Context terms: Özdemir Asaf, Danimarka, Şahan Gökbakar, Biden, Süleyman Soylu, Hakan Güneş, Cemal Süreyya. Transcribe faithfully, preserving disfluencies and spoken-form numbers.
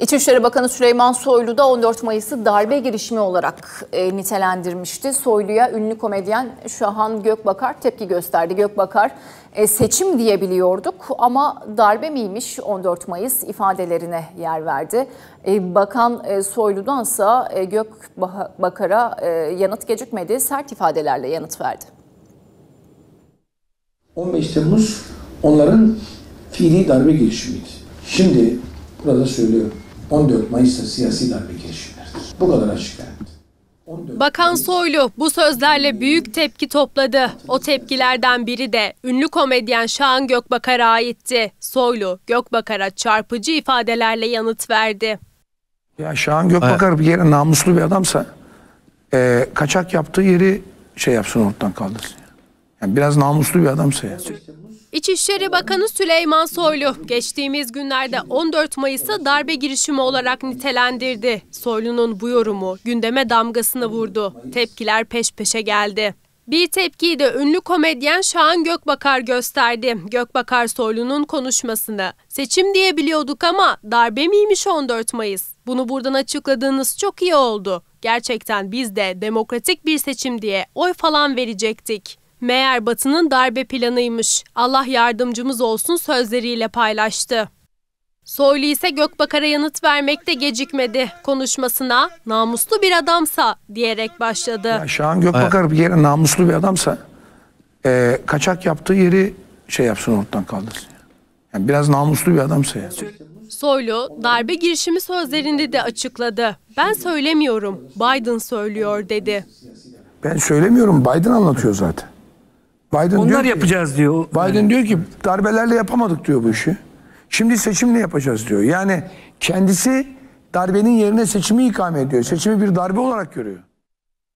İçişleri Bakanı Süleyman Soylu da on dört Mayıs'ı darbe girişimi olarak e, nitelendirmişti. Soylu'ya ünlü komedyen Şahan Gökbakar tepki gösterdi. Gökbakar e, seçim diyebiliyorduk ama darbe miymiş on dört Mayıs ifadelerine yer verdi. E, Bakan e, Soylu'dansa e, Gökbakar'a e, yanıt gecikmedi, sert ifadelerle yanıt verdi. on beş Temmuz onların fiili darbe girişimiydi. Şimdi burada söylüyorum. on dört Mayıs'ta siyasi darbe girişimleridir. Bu kadar açık. Bakan Soylu bu sözlerle büyük tepki topladı. O tepkilerden biri de ünlü komedyen Şahan Gökbakar'a aitti. Soylu, Gökbakar'a çarpıcı ifadelerle yanıt verdi. Ya Şahan Gökbakar bir yere namuslu bir adamsa e, kaçak yaptığı yeri şey yapsın, ortadan kaldırsın. Yani biraz namuslu bir adamsa ya. İçişleri Bakanı Süleyman Soylu geçtiğimiz günlerde on dört Mayıs'ı darbe girişimi olarak nitelendirdi. Soylu'nun bu yorumu gündeme damgasını vurdu. Tepkiler peş peşe geldi. Bir tepkiyi de ünlü komedyen Şahan Gökbakar gösterdi. Gökbakar Soylu'nun konuşmasını seçim diyebiliyorduk ama darbe miymiş on dört Mayıs? Bunu buradan açıkladığınız çok iyi oldu. Gerçekten biz de demokratik bir seçim diye oy falan verecektik. Meğer Batı'nın darbe planıymış, Allah yardımcımız olsun sözleriyle paylaştı. Soylu ise Gökbakar'a yanıt vermekte gecikmedi. Konuşmasına namuslu bir adamsa diyerek başladı. Ya Şahan Gökbakar bir yere namuslu bir adamsa e, kaçak yaptığı yeri şey yapsın, ortadan kaldırsın. Yani biraz namuslu bir adamsa ya. Soylu darbe girişimi sözlerinde de açıkladı. Ben söylemiyorum, Biden söylüyor dedi. Ben söylemiyorum, Biden anlatıyor zaten. Biden onlar diyor ki, yapacağız diyor. Biden yani diyor ki darbelerle yapamadık diyor bu işi. Şimdi seçimle yapacağız diyor. Yani kendisi darbenin yerine seçimi ikame ediyor. Seçimi bir darbe olarak görüyor.